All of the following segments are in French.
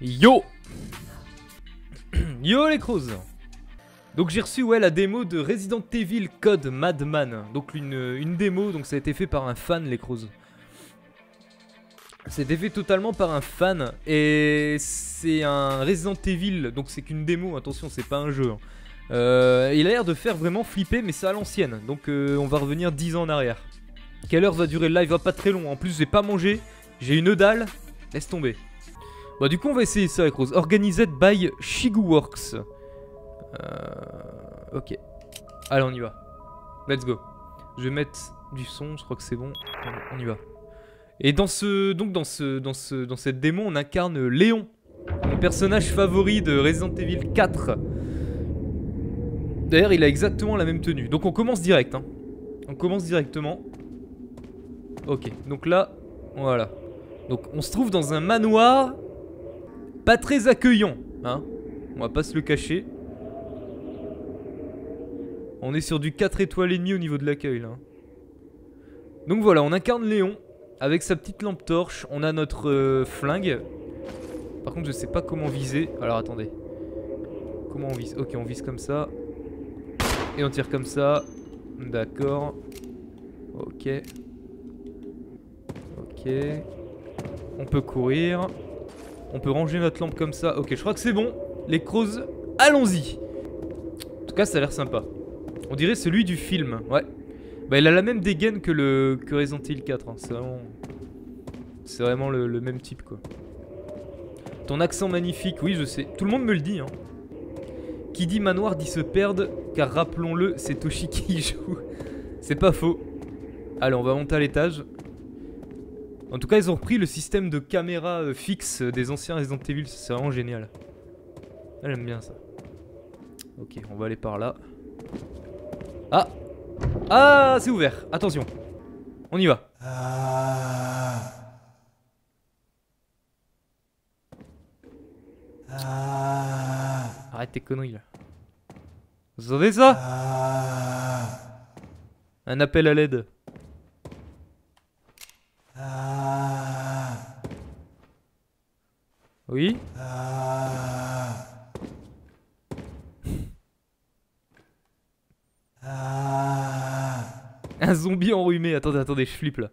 Yo! Yo les crows! Donc j'ai reçu ouais, la démo de Resident Evil Code Madman. Donc une démo, donc ça a été fait par un fan les crows. Ça a été fait totalement par un fan. Et c'est un Resident Evil, donc c'est qu'une démo, attention c'est pas un jeu. Hein. Il a l'air de faire vraiment flipper, mais c'est à l'ancienne. Donc on va revenir 10 ans en arrière. Quelle heure va durer le live? Va pas très long, en plus j'ai pas mangé, j'ai une dalle, laisse tomber. Bah du coup on va essayer ça avec Rose. Organized by Shigu Works. Ok. Allez on y va. Let's go. Je vais mettre du son, je crois que c'est bon. On y va. Et dans cette démo on incarne Léon, mon personnage favori de Resident Evil 4. D'ailleurs il a exactement la même tenue. Donc on commence direct hein. On commence directement. Ok donc là voilà. Donc on se trouve dans un manoir. Pas très accueillant, hein. On va pas se le cacher. On est sur du 4 étoiles et demie au niveau de l'accueil, là. Donc voilà, on incarne Léon avec sa petite lampe torche. On a notre flingue. Par contre, je sais pas comment viser. Alors attendez. Comment on vise? Ok, on vise comme ça. Et on tire comme ça. D'accord. Ok. Ok. On peut courir. On peut ranger notre lampe comme ça. Ok, je crois que c'est bon. Les crows, allons-y. En tout cas, ça a l'air sympa. On dirait celui du film. Ouais. Bah, il a la même dégaine que Resident Evil 4. Hein. C'est vraiment le même type, quoi. Ton accent magnifique. Oui, je sais. Tout le monde me le dit. Hein. Qui dit manoir dit se perdre. Car rappelons-le, c'est Toshi qui y joue. C'est pas faux. Allez, on va monter à l'étage. En tout cas, ils ont repris le système de caméra fixe des anciens Resident Evil, c'est vraiment génial. Ah, j'aime bien ça. Ok, on va aller par là. Ah! Ah, c'est ouvert, attention. On y va. Arrête tes conneries là. Vous entendez ça? Un appel à l'aide. Oui. Un zombie enrhumé. Attendez, attendez, je flippe là.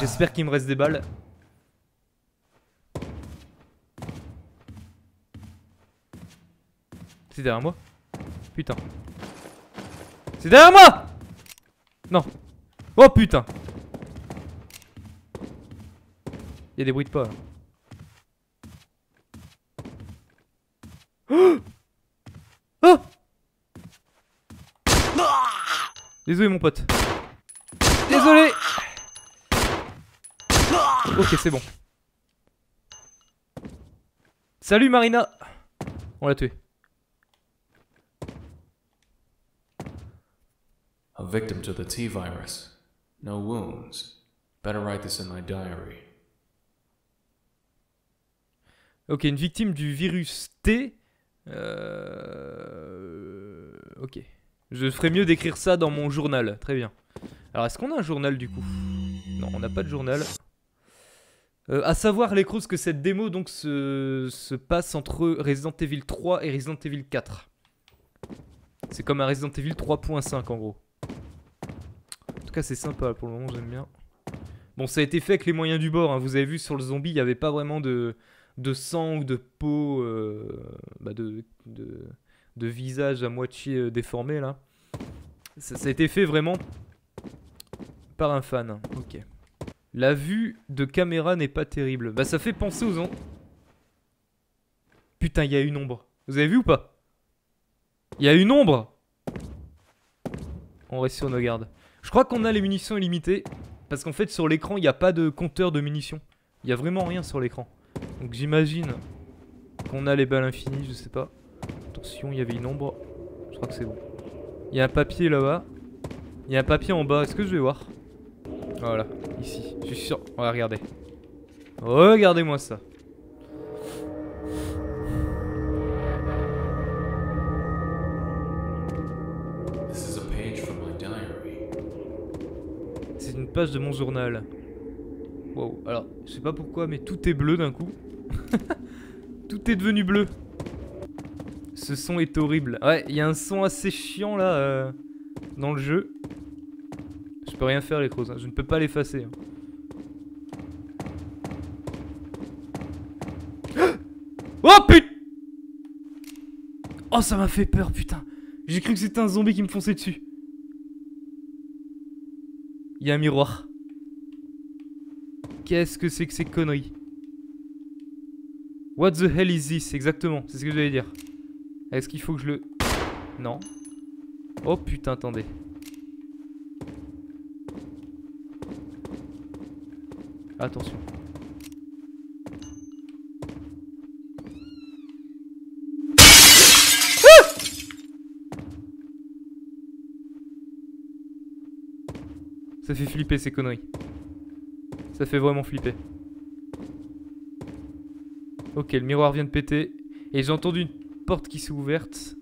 J'espère qu'il me reste des balles. C'est derrière moi? Putain. C'est derrière moi? Non. Oh putain. Y'a des bruits de pas là. Oh désolé mon pote. Désolé. Ok c'est bon. Salut Marina. On l'a tué. A victim to the T-virus. No wounds. Better write this in my diary. Ok, une victime du virus T. Ok. Je ferais mieux d'écrire ça dans mon journal. Très bien. Alors, est-ce qu'on a un journal du coup? Non, on n'a pas de journal. À savoir, les crocs, que cette démo donc se passe entre Resident Evil 3 et Resident Evil 4. C'est comme un Resident Evil 3.5 en gros. En tout cas, c'est sympa pour le moment, j'aime bien. Bon, ça a été fait avec les moyens du bord. Hein. Vous avez vu sur le zombie, il n'y avait pas vraiment de sang ou de peau, bah de visage à moitié déformé là. Ça a été fait vraiment par un fan. Ok. La vue de caméra n'est pas terrible. Bah ça fait penser aux ombres. Putain, il y a une ombre. Vous avez vu ou pas? Il y a une ombre. On reste sur nos gardes. Je crois qu'on a les munitions illimitées. Parce qu'en fait sur l'écran il n'y a pas de compteur de munitions. Il n'y a vraiment rien sur l'écran. Donc j'imagine qu'on a les balles infinies, je sais pas. Attention, il y avait une ombre. Je crois que c'est bon. Il y a un papier là-bas. Il y a un papier en bas, est-ce que je vais voir? Voilà, ici, je suis sûr. On va regarder. Regardez-moi ça. C'est une page de mon journal. Wow, alors je sais pas pourquoi mais tout est bleu d'un coup. Tout est devenu bleu. Ce son est horrible. Ouais, il y a un son assez chiant là dans le jeu. Je peux rien faire les crocs, hein. Je ne peux pas l'effacer. Hein. Oh putain! Oh ça m'a fait peur putain. J'ai cru que c'était un zombie qui me fonçait dessus. Il y a un miroir. Qu'est-ce que c'est que ces conneries? What the hell is this? Exactement, c'est ce que j'allais dire. Est-ce qu'il faut que je le... Non. Oh putain, attendez. Attention. Ça fait flipper ces conneries. Ça fait vraiment flipper. Ok, le miroir vient de péter. Et j'ai entendu une porte qui s'est ouverte.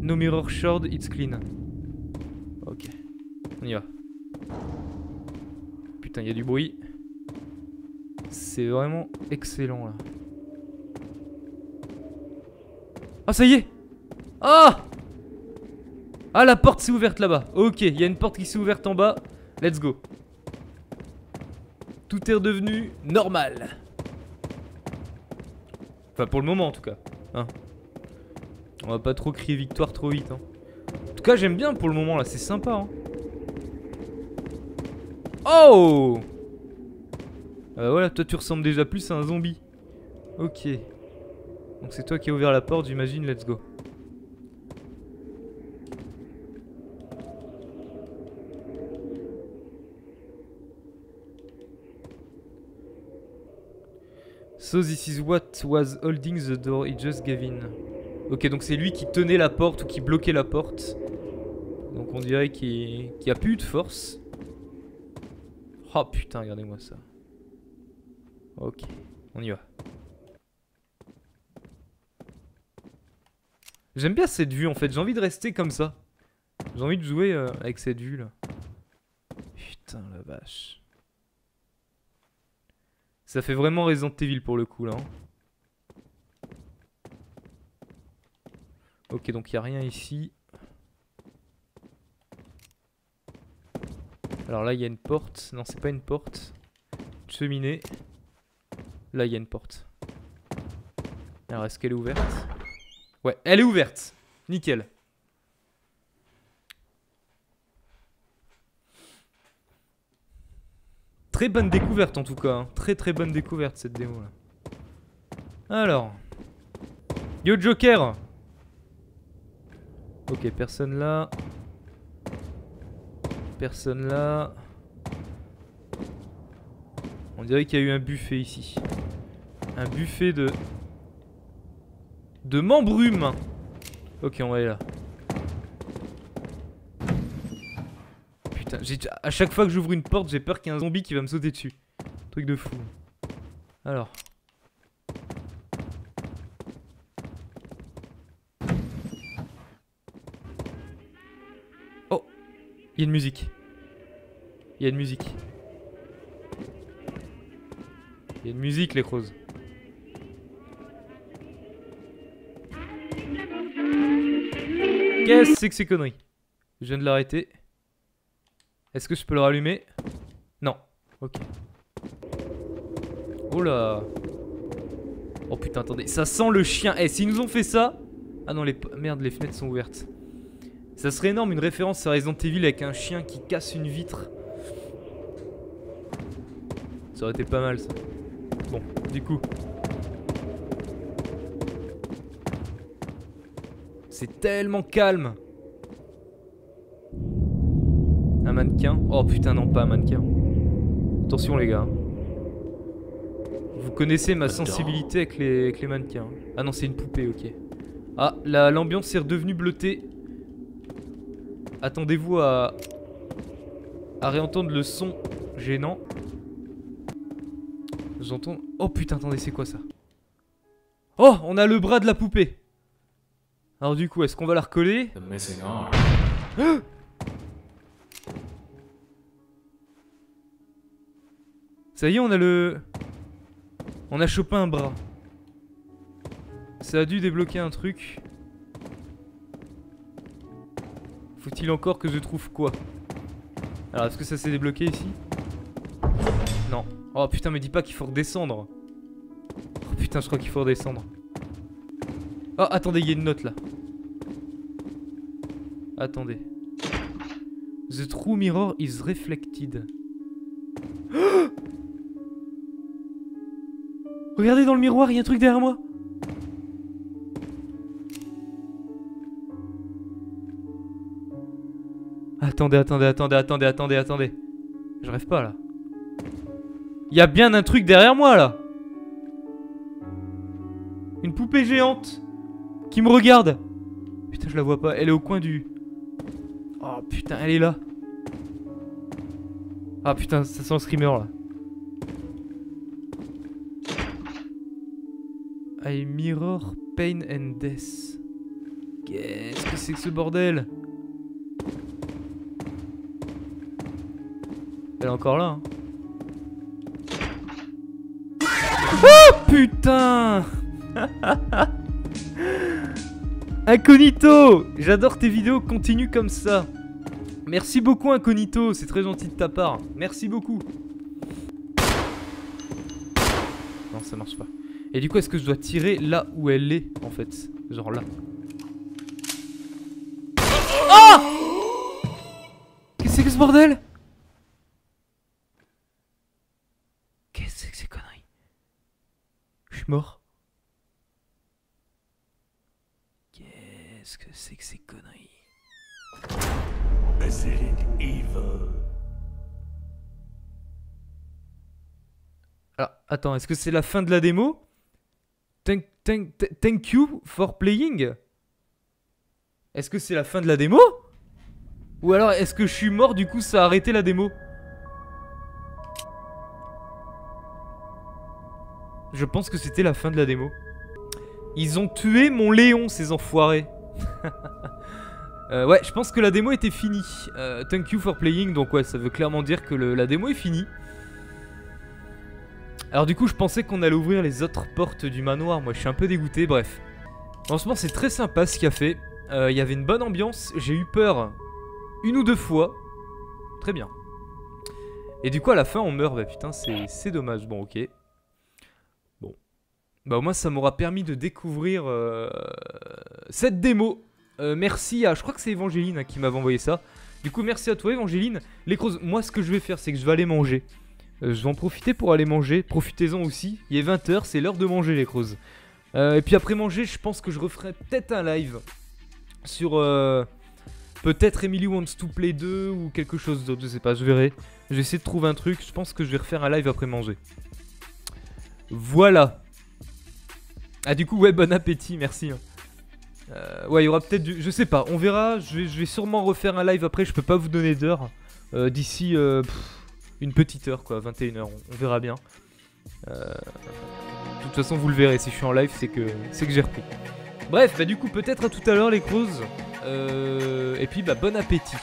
No mirror shard, it's clean. Ok, on y va. Putain, il y a du bruit. C'est vraiment excellent là. Ah, ça y est! Ah! Ah, la porte s'est ouverte là-bas. Ok, il y a une porte qui s'est ouverte en bas. Let's go. Tout est redevenu normal. Enfin, pour le moment en tout cas. Hein. On va pas trop crier victoire trop vite. Hein. En tout cas, j'aime bien pour le moment là, c'est sympa. Hein. Oh! Ah bah voilà, toi tu ressembles déjà plus à un zombie. Ok. Donc c'est toi qui as ouvert la porte, j'imagine. Let's go. So this is what was holding the door, it just gave in. Ok, donc c'est lui qui tenait la porte ou qui bloquait la porte. Donc on dirait qu'il a plus de force. Oh putain, regardez-moi ça. Ok, on y va. J'aime bien cette vue en fait, j'ai envie de rester comme ça. J'ai envie de jouer avec cette vue là. Putain la vache. Ça fait vraiment Resident Evil pour le coup là. Ok, donc il n'y a rien ici. Alors là il y a une porte. Non, c'est pas une porte. Une cheminée. Là il y a une porte. Alors est-ce qu'elle est ouverte? Ouais, elle est ouverte. Nickel. Très bonne découverte en tout cas, hein. Très très bonne découverte cette démo là. Alors. Yo Joker! Ok, personne là. Personne là. On dirait qu'il y a eu un buffet ici. Un buffet de... de membres humains. Ok, on va aller là. Putain, à chaque fois que j'ouvre une porte, j'ai peur qu'il y ait un zombie qui va me sauter dessus. Truc de fou. Alors. Oh, il y a une musique. Il y a une musique. Il y a une musique, les crozes. Qu'est-ce que c'est que ces conneries? Je viens de l'arrêter. Est-ce que je peux le rallumer? Non. Ok. Oh là. Oh putain, attendez. Ça sent le chien. Eh, s'ils nous ont fait ça... Ah non, les... Merde, les fenêtres sont ouvertes. Ça serait énorme, une référence à Resident Evil avec un chien qui casse une vitre. Ça aurait été pas mal, ça. Bon, du coup... c'est tellement calme. Un mannequin. Oh putain non, pas un mannequin. Attention les gars. Vous connaissez ma sensibilité avec les mannequins. Ah non, c'est une poupée, ok. Ah, l'ambiance est redevenue bleutée. Attendez-vous à réentendre le son gênant. J'entends... Oh putain, attendez, c'est quoi ça? Oh, on a le bras de la poupée. Alors du coup, est-ce qu'on va la recoller? Ça y est, on a le... On a chopé un bras. Ça a dû débloquer un truc. Faut-il encore que je trouve quoi? Alors, est-ce que ça s'est débloqué ici? Non. Oh putain, me dis pas qu'il faut redescendre. Oh putain, je crois qu'il faut redescendre. Oh, attendez, il y a une note là. Attendez. The true mirror is reflected. Oh, regardez dans le miroir, il y a un truc derrière moi. Attendez, attendez, attendez, attendez, attendez, attendez. Je rêve pas là. Il y a bien un truc derrière moi là. Une poupée géante qui me regarde. Putain, je la vois pas. Elle est au coin du... Oh putain, elle est là. Ah putain, ça sent le streamer là. I mirror pain and death. Qu'est-ce que c'est que ce bordel? Elle est encore là. Hein. Oh putain. Incognito, j'adore tes vidéos, continue comme ça. Merci beaucoup Incognito, c'est très gentil de ta part. Merci beaucoup. Non, ça marche pas. Et du coup, est-ce que je dois tirer là où elle est en fait? Genre là. Ah! Qu'est-ce que c'est que ce bordel? Qu'est-ce que c'est que ces conneries? Je suis mort. Qu'est-ce que c'est que ces conneries? Resident Evil. Alors, attends, est-ce que c'est la fin de la démo? Thank you for playing. Est-ce que c'est la fin de la démo? Ou alors, est-ce que je suis mort, du coup, ça a arrêté la démo? Je pense que c'était la fin de la démo. Ils ont tué mon Léon, ces enfoirés. Ouais, je pense que la démo était finie. Thank you for playing, donc ouais, ça veut clairement dire que la démo est finie. Alors du coup, je pensais qu'on allait ouvrir les autres portes du manoir. Moi, je suis un peu dégoûté, bref. En ce moment, c'est très sympa ce qu'il a fait. Il y avait une bonne ambiance, j'ai eu peur une ou deux fois. Très bien. Et du coup, à la fin, on meurt. Bah putain, c'est dommage. Bon, ok. Bah au moins ça m'aura permis de découvrir cette démo. Merci à, je crois que c'est Evangeline hein, qui m'avait envoyé ça. Du coup merci à toi Evangeline. Les crozes, moi ce que je vais faire c'est que je vais aller manger. Je vais en profiter pour aller manger, profitez-en aussi. Il est 20 h, c'est l'heure de manger les crozes. Et puis après manger je pense que je referai peut-être un live sur peut-être Emily Wants to Play 2 ou quelque chose d'autre, je sais pas, je verrai. Je vais essayer de trouver un truc, je pense que je vais refaire un live après manger. Voilà. Ah du coup ouais bon appétit merci. Ouais il y aura peut-être du... Je sais pas, on verra, je vais sûrement refaire un live après, je peux pas vous donner d'heure. D'ici une petite heure quoi, 21 h, on verra bien. De toute façon vous le verrez, si je suis en live c'est que j'ai repris. Bref bah du coup peut-être à tout à l'heure les crozes. Et puis bah bon appétit.